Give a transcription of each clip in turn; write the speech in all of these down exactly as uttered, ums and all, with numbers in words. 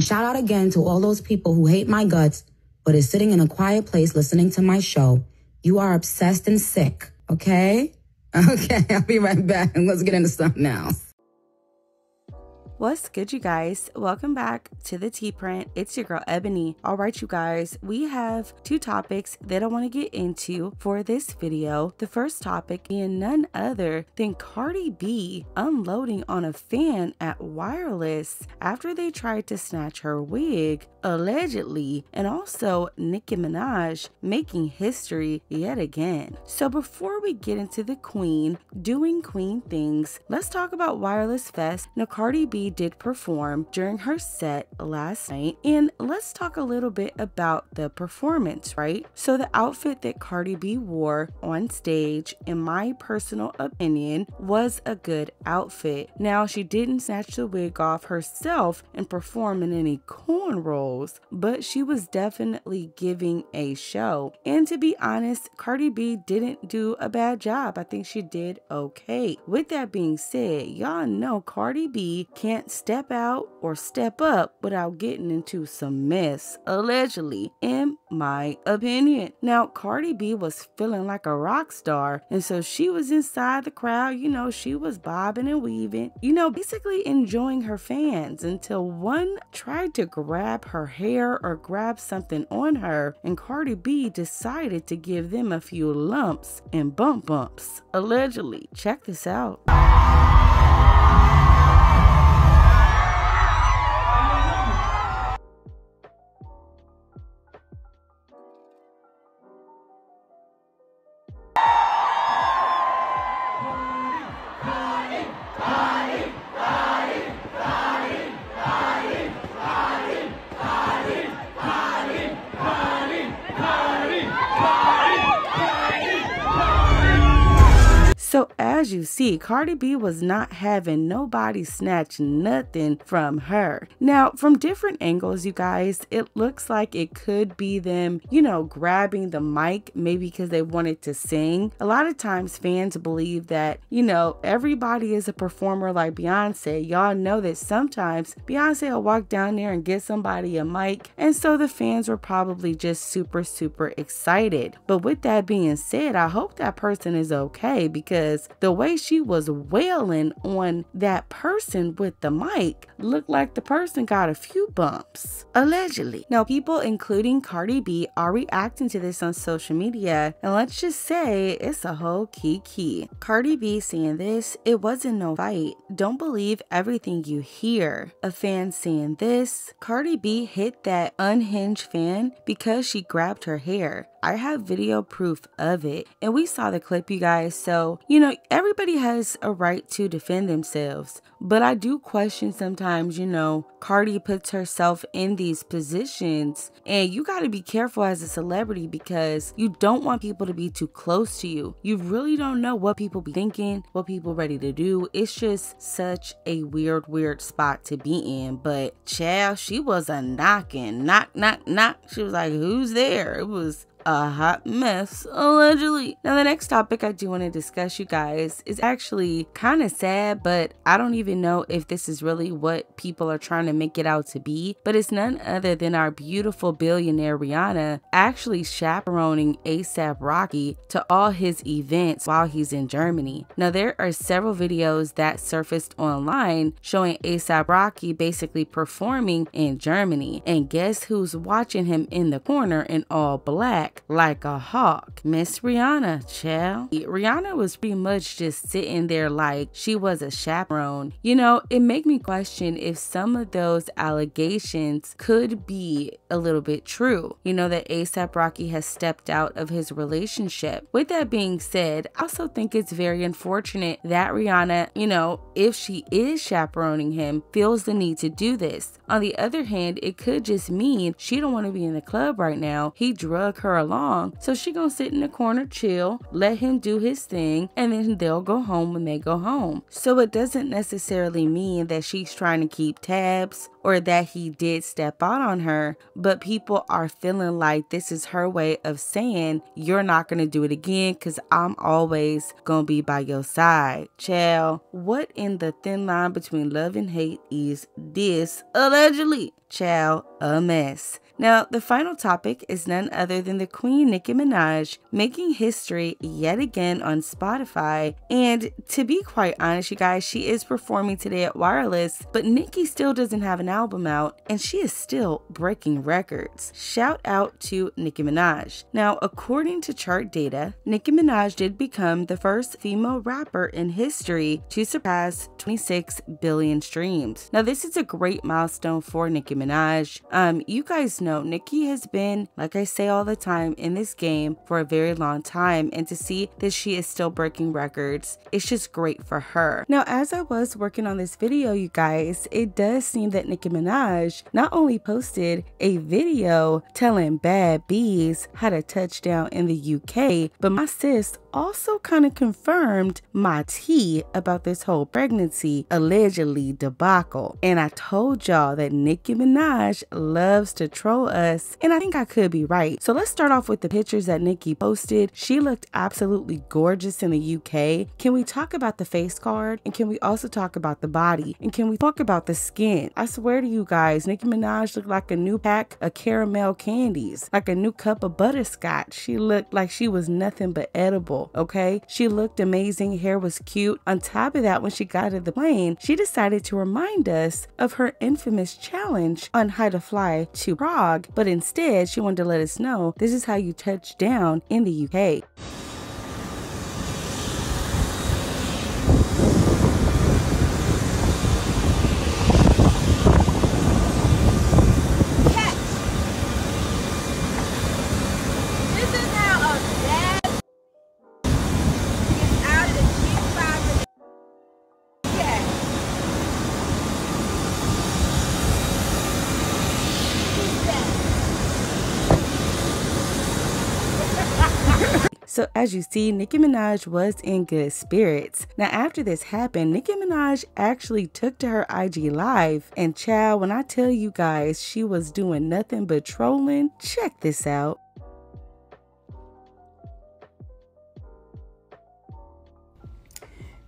And shout out again to all those people who hate my guts, but is sitting in a quiet place listening to my show. You are obsessed and sick, okay? Okay, I'll be right back and let's get into something else. What's good, you guys? Welcome back to the Tea Print. It's your girl Ebony. All right, you guys, we have two topics that I want to get into for this video. The first topic being none other than Cardi B unloading on a fan at Wireless after they tried to snatch her wig, allegedly, and also Nicki Minaj making history yet again. So before we get into the queen doing queen things, let's talk about Wireless Fest. Now, Cardi B did perform during her set last night, and let's talk a little bit about the performance, right? So the outfit that Cardi B wore on stage, in my personal opinion, was a good outfit. Now, she didn't snatch the wig off herself and perform in any cornrows, but she was definitely giving a show. And to be honest, Cardi B didn't do a bad job. I think she did okay. With that being said, y'all know Cardi B can't step out or step up without getting into some mess, allegedly, in my opinion. Now, Cardi B was feeling like a rock star, and so she was inside the crowd, you know, she was bobbing and weaving, you know, basically enjoying her fans, until one tried to grab her hair or grab something on her, and Cardi B decided to give them a few lumps and bump bumps, allegedly. Check this out. So as you see, Cardi B was not having nobody snatch nothing from her. Now, from different angles, you guys, it looks like it could be them, you know, grabbing the mic, maybe because they wanted to sing. A lot of times fans believe that, you know, everybody is a performer like Beyonce. Y'all know that sometimes Beyonce will walk down there and get somebody a mic. And so the fans were probably just super, super excited. But with that being said, I hope that person is okay, because the way she was wailing on that person with the mic looked like the person got a few bumps, allegedly. Now, people, including Cardi B, are reacting to this on social media, and let's just say it's a whole kiki. Cardi B saying this, it wasn't no fight. Don't believe everything you hear. A fan saying this, Cardi B hit that unhinged fan because she grabbed her hair. I have video proof of it, and we saw the clip, you guys. So, you know, everybody has a right to defend themselves, but I do question sometimes, you know, Cardi puts herself in these positions, and you got to be careful as a celebrity because you don't want people to be too close to you. You really don't know what people be thinking, what people ready to do. It's just such a weird, weird spot to be in. But child, she was a knocking, knock, knock, knock. She was like, who's there? It was a hot mess, allegedly. Now, the next topic I do want to discuss, you guys, is actually kind of sad, but I don't even know if this is really what people are trying to make it out to be, but it's none other than our beautiful billionaire Rihanna actually chaperoning A$AP Rocky to all his events while he's in Germany. Now, there are several videos that surfaced online showing A$AP Rocky basically performing in Germany, and guess who's watching him in the corner in all black like a hawk? Miss Rihanna, child. Rihanna was pretty much just sitting there like she was a chaperone. You know, it made me question if some of those allegations could be a little bit true. You know, that A$AP Rocky has stepped out of his relationship. With that being said, I also think it's very unfortunate that Rihanna, you know, if she is chaperoning him, feels the need to do this. On the other hand, it could just mean she don't want to be in the club right now. He drug her along. So she gonna sit in the corner, chill, let him do his thing, and then they'll go home when they go home. So it doesn't necessarily mean that she's trying to keep tabs or that he did step out on her, but people are feeling like this is her way of saying, you're not gonna do it again because I'm always gonna be by your side. Child, what in the thin line between love and hate is this, allegedly? Child, a mess. Now, the final topic is none other than the Queen Nicki Minaj making history yet again on Spotify. And to be quite honest, you guys, she is performing today at Wireless, but Nicki still doesn't have an album out and she is still breaking records. Shout out to Nicki Minaj. Now, according to chart data, Nicki Minaj did become the first female rapper in history to surpass twenty-six billion streams. Now, this is a great milestone for Nicki Minaj. Um, you guys know Nicki has been, like I say all the time, in this game for a very long time, and to see that she is still breaking records, it's just great for her. Now, as I was working on this video, you guys, it does seem that Nicki Minaj not only posted a video telling bad bees how to touch down in the U K, but my sis also kind of confirmed my tea about this whole pregnancy allegedly debacle. And I told y'all that Nicki Minaj loves to troll us, and I think I could be right. So let's start off with the pictures that Nicki posted. She looked absolutely gorgeous in the U K. Can we talk about the face card, and can we also talk about the body, and can we talk about the skin? I swear to you guys, Nicki Minaj looked like a new pack of caramel candies, like a new cup of butterscotch. She looked like she was nothing but edible. Okay, she looked amazing. Hair was cute. On top of that, when she got to the plane, she decided to remind us of her infamous challenge on how to fly to Prague, but instead she wanted to let us know this is how you touch down in the U K. So as you see, Nicki Minaj was in good spirits. Now after this happened, Nicki Minaj actually took to her I G live, and child, when I tell you guys, she was doing nothing but trolling. Check this out.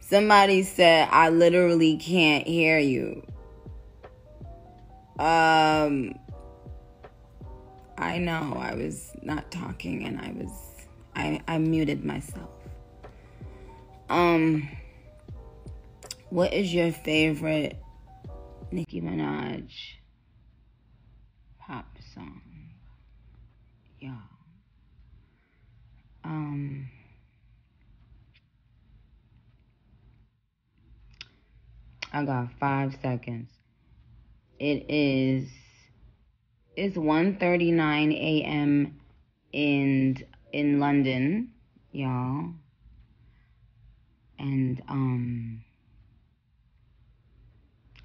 Somebody said, I literally can't hear you. Um, I know I was not talking and I was I, I muted myself. Um, what is your favorite Nicki Minaj pop song? Yeah. Um, I got five seconds. It is, it's one thirty-nine A M and in London, y'all, and um,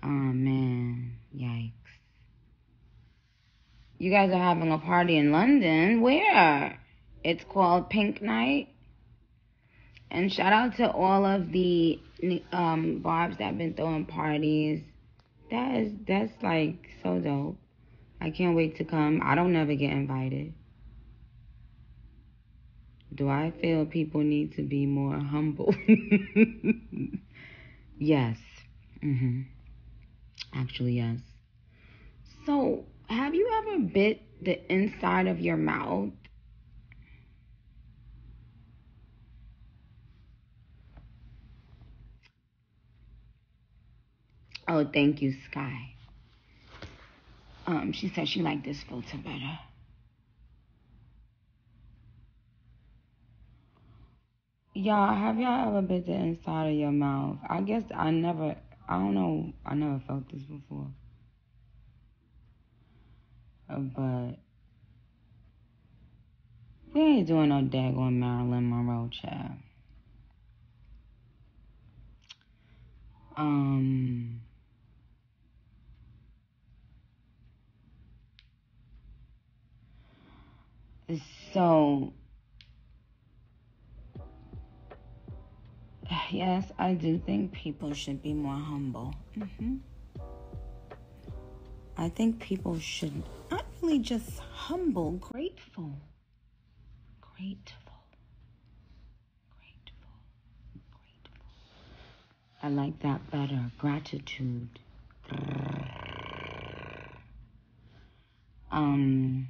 oh man, yikes! You guys are having a party in London. Where? It's called Pink Night. And shout out to all of the um barbs that've been throwing parties. That is that's like so dope. I can't wait to come. I don't never get invited. Do I feel people need to be more humble? Yes. Mm-hmm. Actually, yes. So, have you ever bit the inside of your mouth? Oh, thank you, Sky. Um, she said she liked this filter better. Y'all, have y'all ever bit the inside of your mouth? I guess I never, I don't know, I never felt this before. But we ain't doing no daggone Marilyn Monroe, child. Um, So, yes, I do think people should be more humble. Mm-hmm. I think people should not really just humble, grateful. Grateful. Grateful. Grateful. I like that better. Gratitude. Um...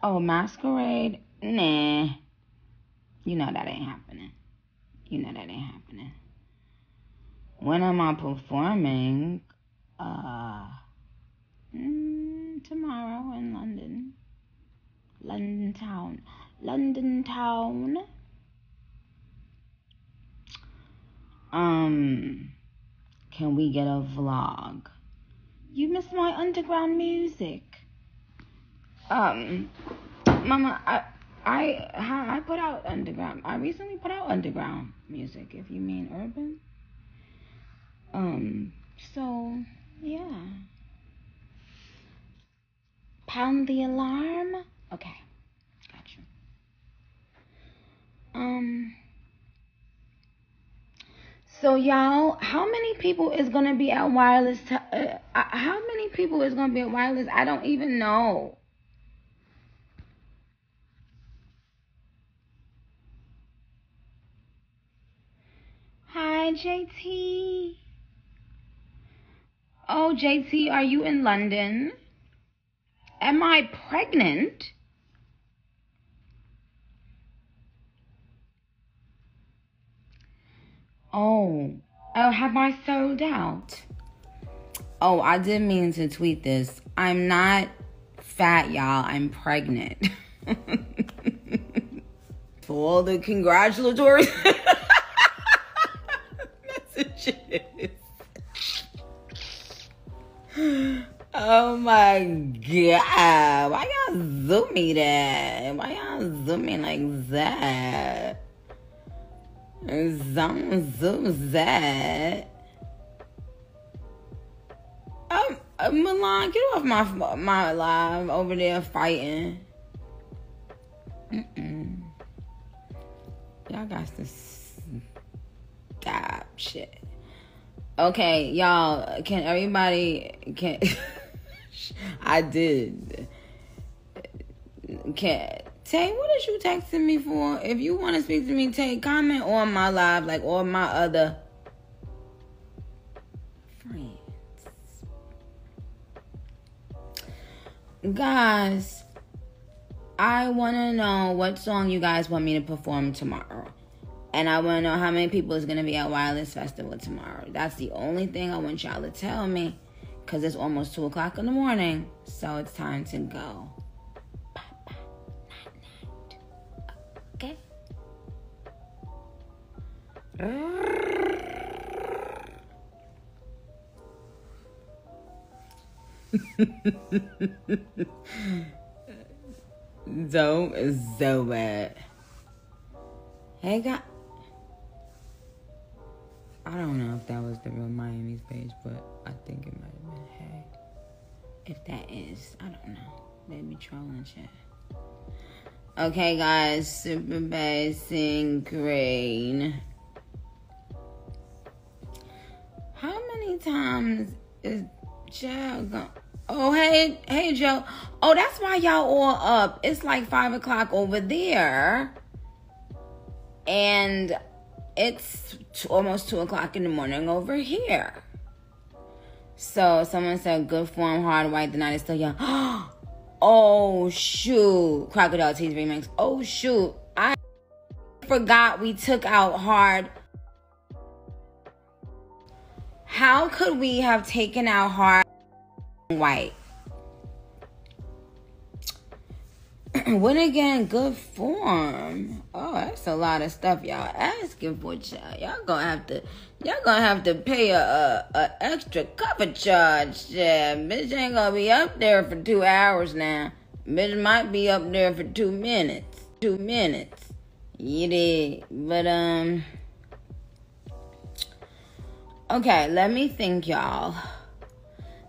Oh, masquerade? Nah. You know that ain't happening. You know that ain't happening. When am I performing? Uh, mm, tomorrow in London. London town. London town. Um, can we get a vlog? You missed my underground music. Um, Mama, I, I, I put out underground. I recently put out underground music, if you mean urban. Um, so, yeah. Pound the alarm. Okay, gotcha. Um, so y'all, how many people is gonna be at Wireless? T- uh, how many people is gonna be at Wireless? I don't even know. Hi, J T. Oh, J T, are you in London? Am I pregnant? Oh, oh, have I sold out? Oh, I didn't mean to tweet this. I'm not fat, y'all. I'm pregnant. For all the congratulatory... Oh my god, why y'all zoom me that? Why y'all zoom me like that? Zoom, zoom that. Um, Milan, get off my my live over there fighting. Mm-mm. Y'all got to stop shit. Okay, y'all, can everybody, can, I did, can, Tay, what is you texting me for? If you want to speak to me, Tay, comment on my live, like all my other friends. Guys, I want to know what song you guys want me to perform tomorrow. And I want to know how many people is going to be at Wireless Festival tomorrow. That's the only thing I want y'all to tell me. Because it's almost two o'clock in the morning. So it's time to go. Papa, night, night. Okay? Dope is so bad. Hey, guys. I don't know if that was the real Miami's page, but I think it might have been. Hey, if that is, I don't know. They be trolling shit. Okay, guys, super bassing green. How many times is Joe gone? Oh, hey, hey, Joe. Oh, that's why y'all all up. It's like five o'clock over there, and it's two, almost two o'clock in the morning over here. So someone said, "Good form, hard white." The night is still young. Oh shoot! Crocodile Teeth remix. Oh shoot! I forgot we took out hard. How could we have taken out hard white? When again, good form. Oh, that's a lot of stuff y'all asking for, child. Y'all gonna have to, y'all gonna have to pay a, a, a extra cover charge. Yeah, bitch ain't gonna be up there for two hours now. Bitch might be up there for two minutes. Two minutes. You did, but um. Okay, let me think, y'all.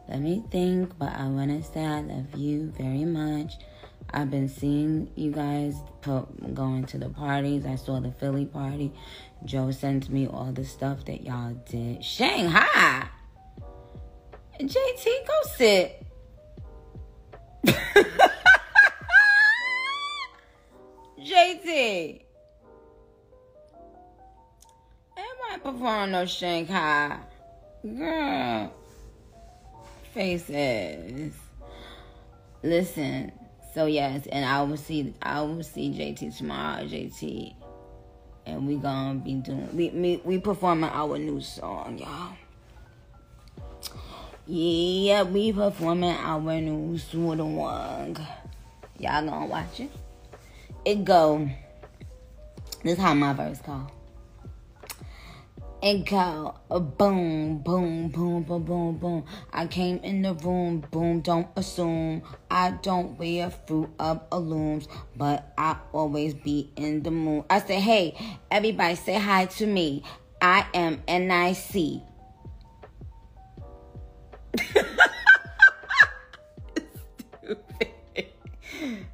Let me think, but I want to say I love you very much. I've been seeing you guys going to the parties. I saw the Philly party. Joe sent me all the stuff that y'all did. Shanghai! J T, go sit. J T. Everybody performing no Shanghai. Girl. Faces. Listen. So yes, and I will see I will see J T tomorrow, J T. And we gonna be doing we me we performing our new song, y'all. Yeah, we performing our new song. Y'all gonna watch it? It go. This is how my verse go. It go boom, boom, boom, boom, boom, boom. I came in the room, boom, don't assume. I don't wear fruit of alooms, but I always be in the mood. I say, hey, everybody say hi to me. I am N I C. Stupid.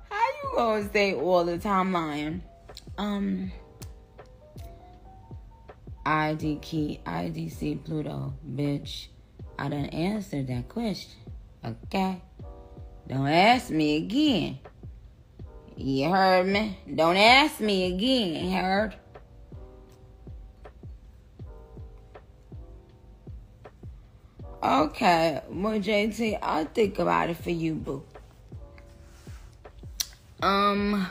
How you gonna say all the time lying? Um... I D key, I D C, Pluto, bitch. I done answered that question. Okay? Don't ask me again. You heard me? Don't ask me again, heard? Okay, well, J T, I'll think about it for you, boo. Um...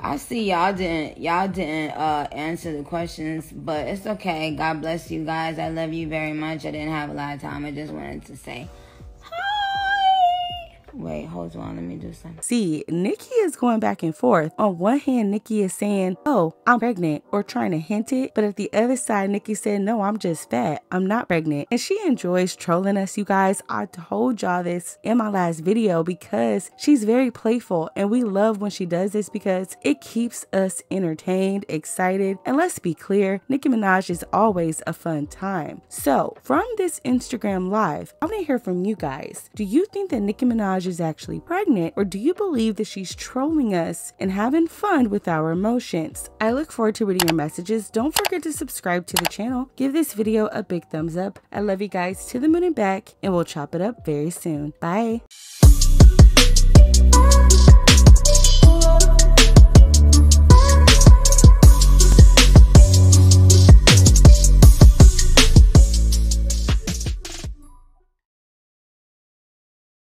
I see y'all didn't y'all didn't uh, answer the questions, but it's okay. God bless you guys. I love you very much. I didn't have a lot of time. I just wanted to say hi. Wait, hold on. Let me do something. See, Nicki is going back and forth. On one hand, Nicki is saying, oh, I'm pregnant, or trying to hint it. But at the other side, Nicki said, no, I'm just fat. I'm not pregnant. And she enjoys trolling us, you guys. I told y'all this in my last video because she's very playful. And we love when she does this because it keeps us entertained, excited. And let's be clear, Nicki Minaj is always a fun time. So from this Instagram live, I want to hear from you guys. Do you think that Nicki Minaj is actually pregnant, or do you believe that she's trolling us and having fun with our emotions? I look forward to reading your messages. Don't forget to subscribe to the channel. Give this video a big thumbs up. I love you guys to the moon and back, and we'll chop it up very soon. Bye.